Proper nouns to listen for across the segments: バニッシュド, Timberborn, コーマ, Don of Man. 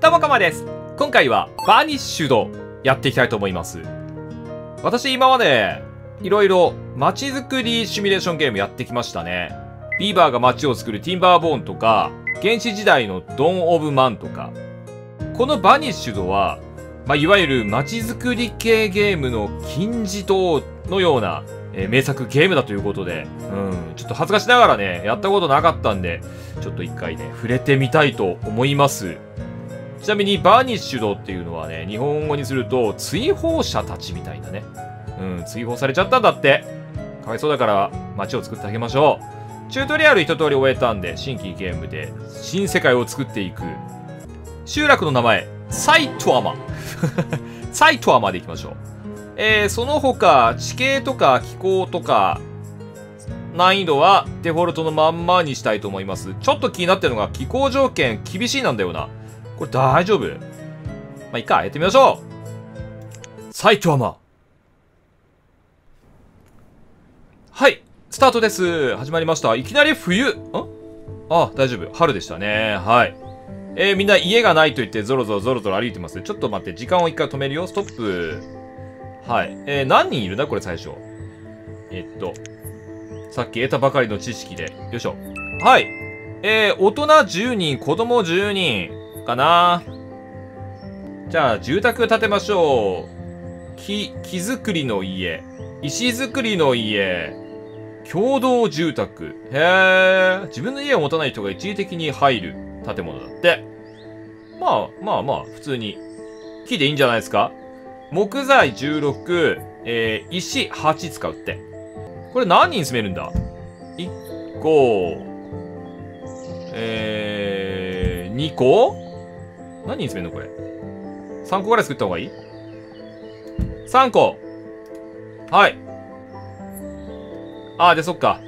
たまかまです。今回はバニッシュドやっていきたいと思います。私今までいろいろ街づくりシミュレーションゲームやってきましたね。ビーバーが街を作るティンバーボーンとか、原始時代のドン・オブ・マンとか。このバニッシュドは、いわゆる街づくり系ゲームの金字塔のような、名作ゲームだということで、ちょっと恥ずかしながらね、やったことなかったんで、ちょっと一回ね、触れてみたいと思います。ちなみにバニッシュドっていうのはね、日本語にすると追放者たちみたいなね。追放されちゃったんだって。かわいそうだから街を作ってあげましょう。チュートリアル一通り終えたんで、新規ゲームで新世界を作っていく。集落の名前、サイトアマ。サイトアマでいきましょう。その他、地形とか気候とか、難易度はデフォルトのまんまにしたいと思います。ちょっと気になってるのが気候条件厳しいなんだよな。これ大丈夫？いいか、やってみましょう。サイトアマ。はい、スタートです。始まりました。いきなり冬？あ、大丈夫。春でしたね。はい。みんな家がないと言ってゾロゾロ歩いてますね。ちょっと待って、時間を一回止めるよ。ストップ。はい。何人いるんだこれ最初。さっき得たばかりの知識で。よいしょ。はい。大人10人、子供10人かな。じゃあ、住宅建てましょう。木造りの家。石造りの家。共同住宅。へえ。自分の家を持たない人が一時的に入る建物だって。まあ、普通に。木でいいんじゃないですか？木材16、石8使うって。これ何人住めるんだ？ 1 個、2個？何人住めるのこれ。3個ぐらい作った方がいい？ 3 個。はい。あ、で、そっか。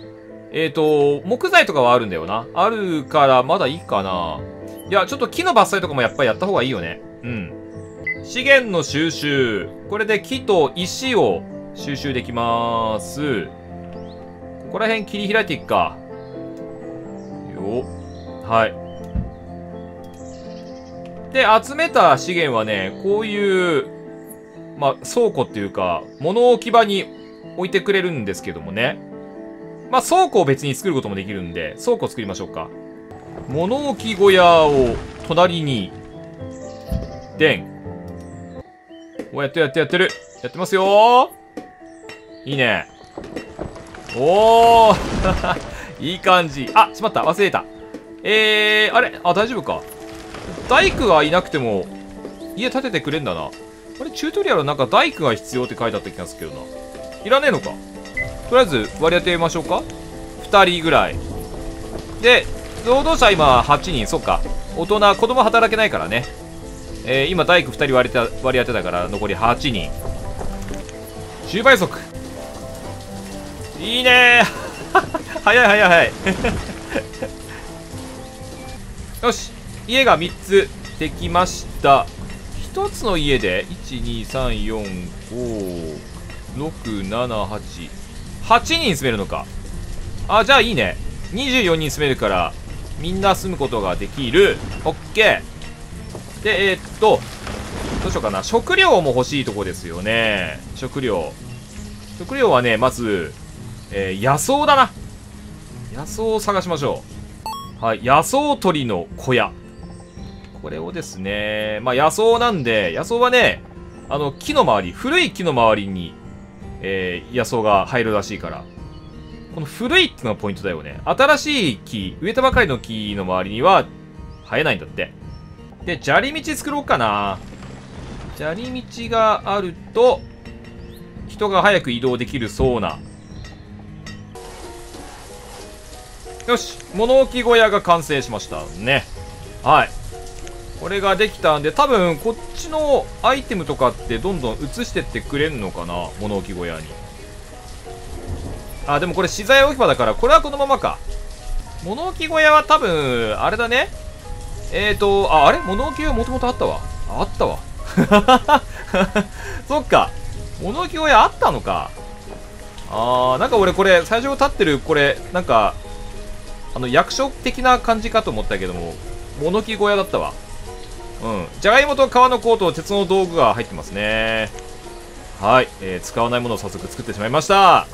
木材とかはあるんだよな。あるから、まだいいかな。いや、ちょっと木の伐採とかもやっぱりやった方がいいよね。資源の収集。これで木と石を収集できまーす。ここら辺切り開いていくか。よ。はい。で、集めた資源はね、こういう、倉庫っていうか、物置き場に置いてくれるんですけどもね。倉庫を別に作ることもできるんで、倉庫作りましょうか。物置小屋を隣に、でん。お、やってる。やってますよー。いいね。おー。いい感じ。あ、しまった。忘れた。あれ？あ、大丈夫か。大工がいなくても、家建ててくれんだな。これチュートリアルなんか大工が必要って書いてあった気がするけどな。いらねえのか。とりあえず割り当てましょうか。2人ぐらい。で、労働者今8人、そっか。大人、子供働けないからね。今大工2人割り当てだから残り8人。10倍速。いいねー。早い。よし。家が3つできました。1つの家で、1、2、3、4、5、8人住めるのか。あ、じゃあいいね。24人住めるからみんな住むことができる。オッケー。で、どうしようかな。食料も欲しいとこですよね。食料はね、まず、野草だな。野草を探しましょう。はい。野草取りの小屋。これをですね、野草なんで、野草はね、木の周り、古い木の周りに野草が入るらしいから。この古いってのがポイントだよね。新しい木、植えたばかりの木の周りには生えないんだって。で、砂利道作ろうかな。砂利道があると、人が早く移動できるそうな。よし、物置小屋が完成しましたね。はい。これができたんで、多分こっちのアイテムとかってどんどん移してってくれるのかな、物置小屋に。あ、でもこれ資材置き場だから、これはこのままか。物置小屋は多分、あれだね。あれ物置はもともとあったわ。あったわ。そっか。物置小屋あったのか。あー、なんか俺これ、最初立ってるこれ、なんか、役所的な感じかと思ったけども、物置小屋だったわ。じゃがいもと皮のコートと鉄の道具が入ってますね。はい、使わないものを早速作ってしまいました。あ、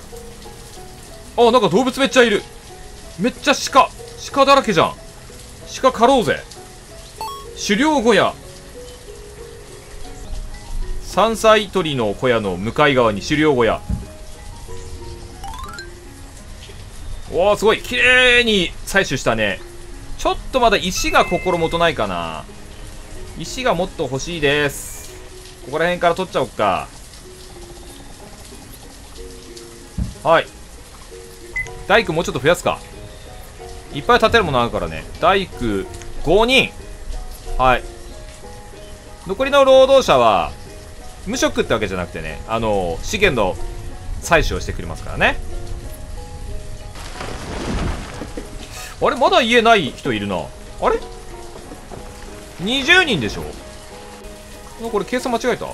なんか動物めっちゃいる。めっちゃ鹿だらけじゃん。鹿狩ろうぜ。狩猟小屋、山菜採りの小屋の向かい側に狩猟小屋。おお、すごい綺麗に採取したね。ちょっとまだ石が心もとないかな。石がもっと欲しいです。ここら辺から取っちゃおっか。はい、大工もうちょっと増やすか。いっぱい建てるものあるからね。大工5人。はい、残りの労働者は無職ってわけじゃなくてね、資源の採取をしてくれますからね。あれ、まだ家ない人いるな。あれ、20人でしょ。これ計算間違えた。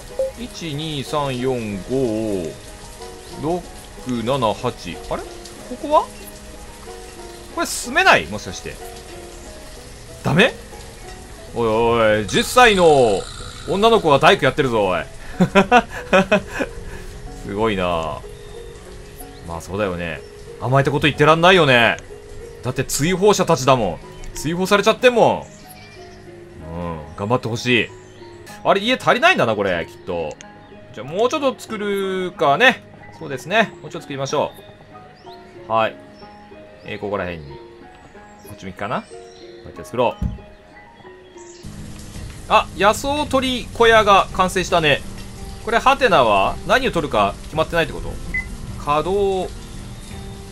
123456788。あれ、ここはこれ住めない、もしかしてダメ。おいおい、10歳の女の子が大工やってるぞおいすごいな。まあそうだよね、甘えたこと言ってらんないよね。だって追放者たちだもん。追放されちゃってんもん。うん、頑張ってほしい。あれ、家足りないんだなこれきっと。じゃあもうちょっと作るかね。そうですね、もうちょっと作りましょう。はい、ここら辺にこっち向きかな。こうやって作ろう。あ、野草取り小屋が完成したね。これハテナは何を取るか決まってないってこと。稼働、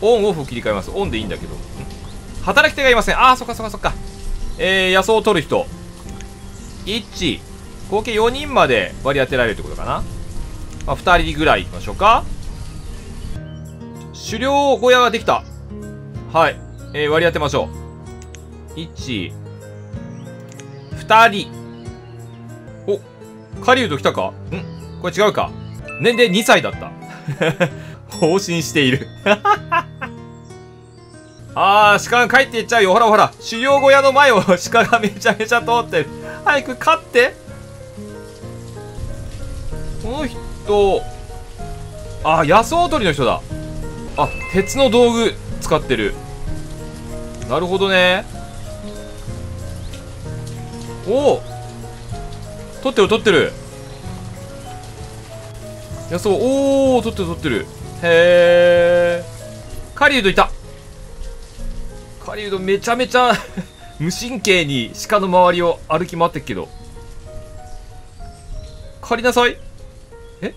オンオフ切り替えます。オンでいいんだけど、働き手がいません。あー、そっかそっかそっか。野草を取る人1、合計4人まで割り当てられるってことかな。まあ、2人ぐらいいきましょうか。狩猟小屋ができた。はい、割り当てましょう。1、2人。お、狩人来たかん。これ違うか、年齢2歳だった放心しているあー、鹿が帰っていっちゃうよ。ほらほら、狩猟小屋の前を鹿がめちゃめちゃ通ってる。早く飼って。この人、あ、野草取りの人だ。あ、鉄の道具使ってる。なるほどね。おお、取ってる取ってる。野草、おお、取ってる取ってる。へえ、狩人いた。狩人めちゃめちゃ無神経に鹿の周りを歩き回ってっけど。狩りなさい。え、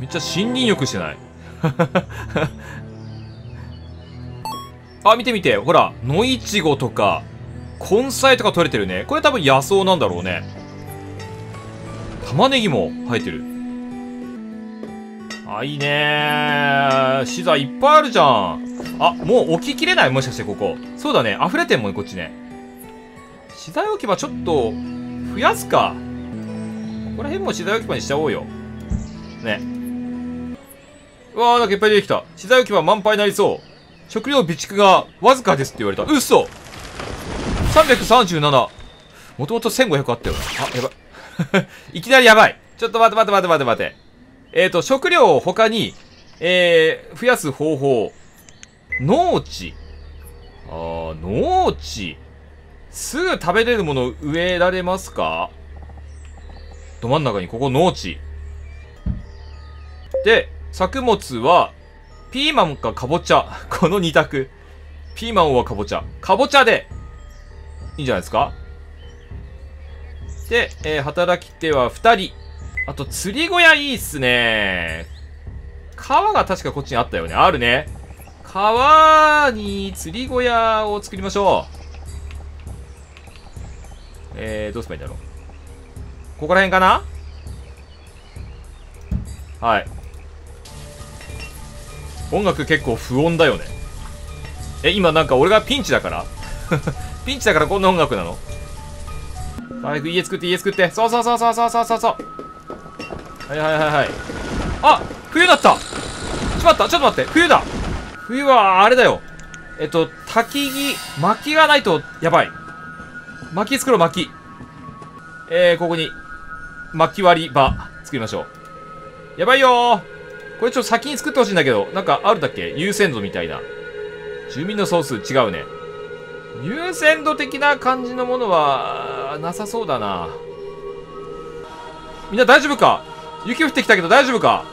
めっちゃ森林浴してないあ、見て見て、ほら、野イチゴとか根菜とか取れてるね。これ多分野草なんだろうね。玉ねぎも生えてる。あ、いいねー。資材いっぱいあるじゃん。あ、もう置ききれない、もしかしてここ。そうだね、溢れてんもんね、こっちね。資材置き場ちょっと増やすか。ここら辺も資材置き場にしちゃおうよ。ね。うわー、なんかいっぱい出てきた。資材置き場満杯になりそう。食料備蓄がわずかですって言われた。うっそ!337。もともと1500あったよ。あ、やばい。いきなりやばい。ちょっと待て待て待て待て待て。食料を他に、増やす方法。農地。あー、農地。すぐ食べれるもの植えられますか？ど真ん中にここ農地。で、作物は、ピーマンかかぼちゃ。この2択。ピーマンはかぼちゃ。かぼちゃで、いいんじゃないですか？で、働き手は2人。あと、釣り小屋いいっすね。川が確かこっちにあったよね。あるね。川に釣り小屋を作りましょう。どうすればいいんだろう。ここら辺かな？はい。音楽結構不穏だよね。え、今なんか俺がピンチだからピンチだからこんな音楽なの？早く家作って家作って。そうそうそうそうそうそうそう。はいはいはいはい。あ、冬だった。しまった、ちょっと待って、冬だ。冬はあれだよ。焚き木、薪がないとやばい。薪作ろう、薪。ここに、薪割り場、作りましょう。やばいよー。これちょっと先に作ってほしいんだけど、なんかあるだっけ？優先度みたいな。住民の総数、違うね。優先度的な感じのものは、なさそうだな。みんな大丈夫か？雪降ってきたけど大丈夫か？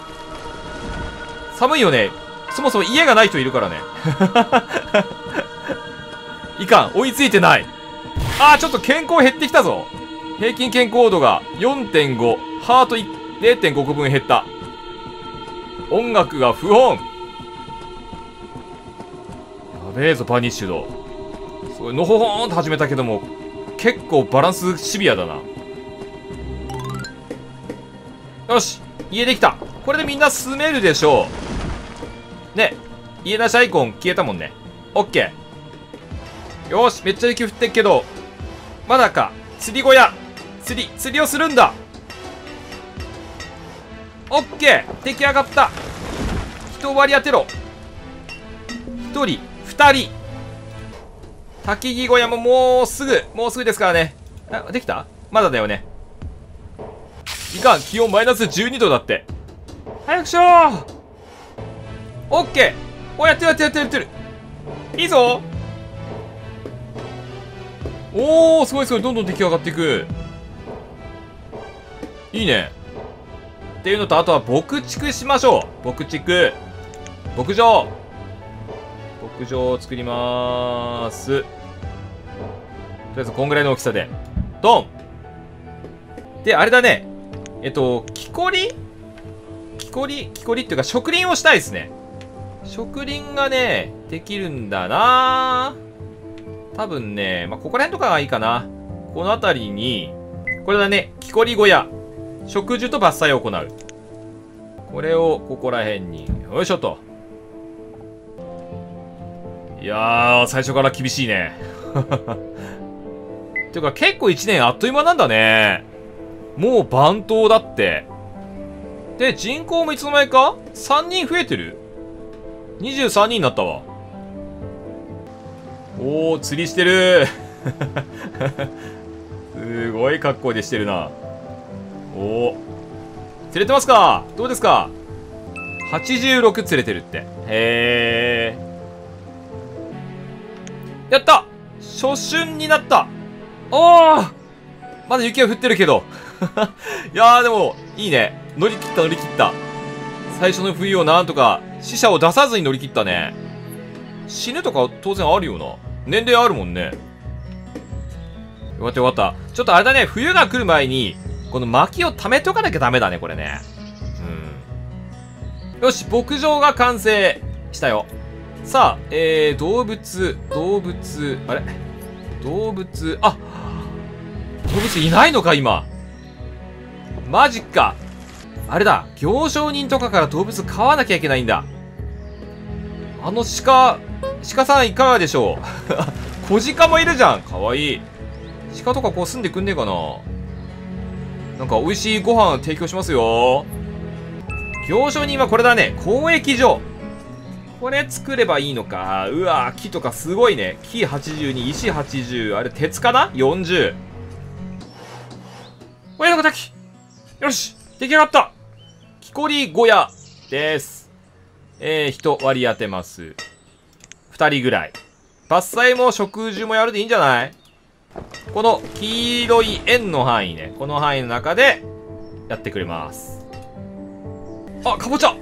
寒いよね。そもそも家がない人いるからね。いかん。追いついてない。ああ、ちょっと健康減ってきたぞ。平均健康度が 4.5。ハート 0.5 個分減った。音楽が不穏。やべえぞ、パニッシュド。すごい、のほほんと始めたけども、結構バランスシビアだな。よし、家できた。これでみんな住めるでしょう。ね、家なしアイコン消えたもんね。オッケー。よし、めっちゃ雪降ってっけど、まだか。釣り小屋。釣りをするんだ。オッケー。出来上がった。人を割り当てろ。一人、二人。焚き木小屋ももうすぐですからね。あ、できた？まだだよね。いかん、気温マイナス12度だって。早くしろー！オッケー！お、やってる。いいぞ！おー、すごい、どんどん出来上がっていく。いいね。っていうのと、あとは牧畜しましょう。牧畜。牧場を作りまーす。とりあえず、こんぐらいの大きさで。ドン！で、あれだね。木こりっていうか、植林をしたいですね。植林がね、できるんだなぁ。多分ね、まあ、ここら辺とかがいいかな。この辺りに、これだね、木こり小屋。植樹と伐採を行う。これを、ここら辺に、よいしょと。いやー、最初から厳しいね。っていうか、結構1年あっという間なんだね。もう番頭だって。で、人口もいつの間にか ?3 人増えてる ?23 人になったわ。おー、釣りしてる。すごい格好でしてるな。おー。釣れてますか？どうですか？ 86 釣れてるって。へー。やった！初春になった！おー！まだ雪は降ってるけど。いやーでも、いいね。乗り切った。最初の冬をなんとか、死者を出さずに乗り切ったね。死ぬとか当然あるよな。年齢あるもんね。よかった。ちょっとあれだね、冬が来る前に、この薪を貯めておかなきゃダメだね、これね。うん。よし、牧場が完成したよ。さあ、動物いないのか、今。マジか。あれだ。行商人とかから動物買わなきゃいけないんだ。あの鹿さんいかがでしょう？小鹿もいるじゃん。かわいい。鹿とかこう住んでくんねえかな。なんか美味しいご飯提供しますよ。行商人はこれだね。交易所。これ作ればいいのか。うわぁ、木とかすごいね。木82、石80。あれ、鉄かな ?40。親の敵。よし、出来上がった。木こり小屋です。人割り当てます。二人ぐらい。伐採も植樹もやるでいいんじゃない？この黄色い円の範囲ね。この範囲の中でやってくれます。あ、かぼちゃ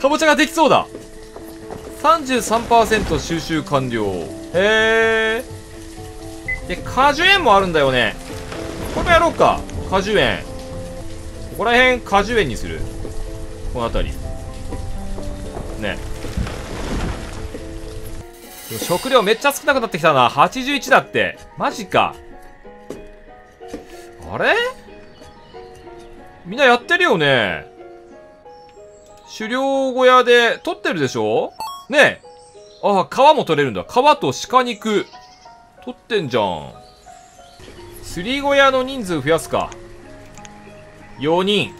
かぼちゃができそうだ。33% 収集完了。へー。で、果樹園もあるんだよね。これもやろうか。果樹園。ここら辺果樹園にする。この辺りね。食料めっちゃ少なくなってきたな。81だって。マジか。あれ、みんなやってるよね。狩猟小屋で取ってるでしょね。え、ああ、皮も取れるんだ。皮と鹿肉取ってんじゃん。釣り小屋の人数増やすか。4人。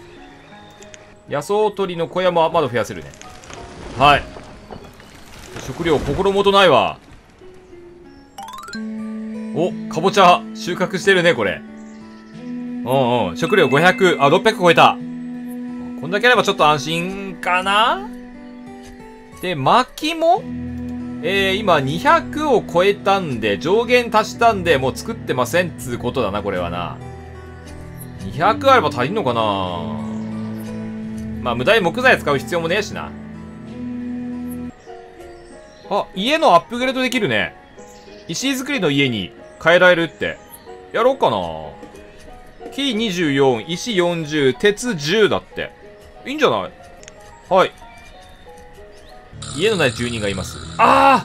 野草取りの小屋もまだ増やせるね。はい。食料心もとないわ。お、かぼちゃ、収穫してるね、これ。うんうん。食料500、あ、600超えた。こんだけあればちょっと安心かな?で、薪も今200を超えたんで、上限足したんで、もう作ってませんっつうことだな、これはな。200あれば足りんのかな?まあ、無駄に木材使う必要もねえしな。あ、家のアップグレードできるね。石造りの家に変えられるって。やろうかな。木24、石40、鉄10だって。いいんじゃない?はい。家のない住人がいます。あ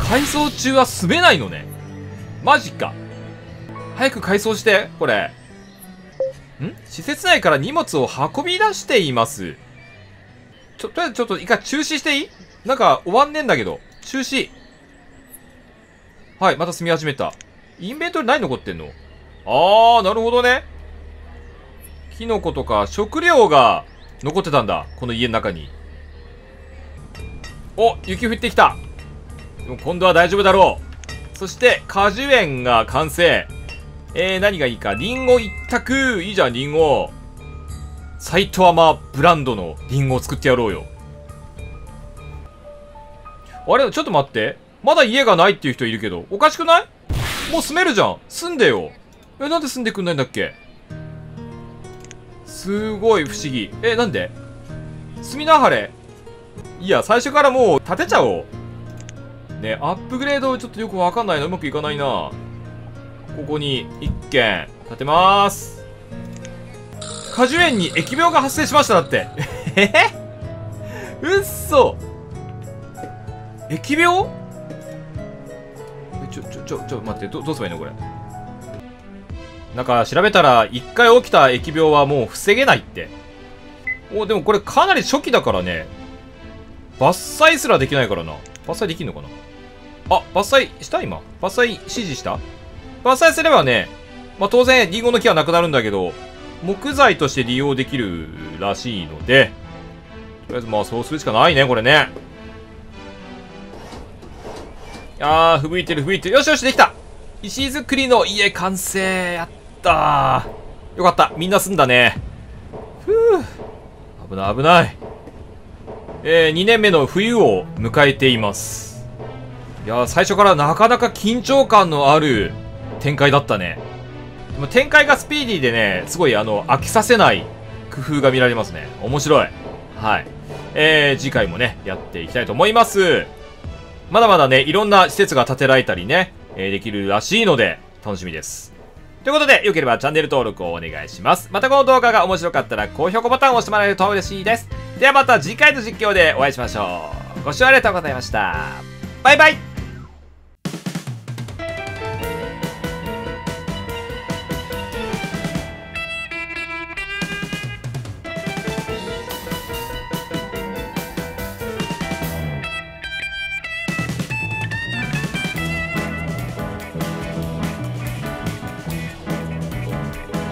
あ!改装中は住めないのね。マジか。早く改装して、これ。ん?施設内から荷物を運び出しています。とりあえずちょっと一回中止していい?なんか終わんねえんだけど。中止。はい、また住み始めた。インベントリ何残ってんの?あー、なるほどね。キノコとか食料が残ってたんだ。この家の中に。お、雪降ってきた。でも今度は大丈夫だろう。そして、果樹園が完成。何がいいか。リンゴ一択。いいじゃん、リンゴ。埼玉ブランドのリンゴを作ってやろうよ。あれ?ちょっと待って。まだ家がないっていう人いるけど。おかしくない?もう住めるじゃん。住んでよ。え、なんで住んでくんないんだっけ?すごい不思議。え、なんで?住みなはれ。いや、最初からもう建てちゃおう。ね、アップグレードちょっとよくわかんないな。うまくいかないな。ここに一軒建てまーす。果樹園に疫病が発生しましただって。えへ?うっそ。疫病?待って、どうすればいいのこれ。なんか調べたら、一回起きた疫病はもう防げないって。お、でもこれかなり初期だからね。伐採すらできないからな。伐採できんのかな?あ、伐採した今。伐採指示した?伐採すればね、まあ、当然リンゴの木はなくなるんだけど、木材として利用できるらしいので、とりあえずまあそうするしかないね、これね。あー、吹雪いてる吹雪いてる。よしよし、できた!石造りの家完成!やったー!よかった。みんな住んだね。ふぅ。危ない危ない。2年目の冬を迎えています。いやー、最初からなかなか緊張感のある展開だったね。でも展開がスピーディーでね、すごい飽きさせない工夫が見られますね。面白い。はい。次回もね、やっていきたいと思います。まだまだね、いろんな施設が建てられたりね、できるらしいので、楽しみです。ということで、良ければチャンネル登録をお願いします。またこの動画が面白かったら、高評価ボタンを押してもらえると嬉しいです。ではまた次回の実況でお会いしましょう。ご視聴ありがとうございました。バイバイ。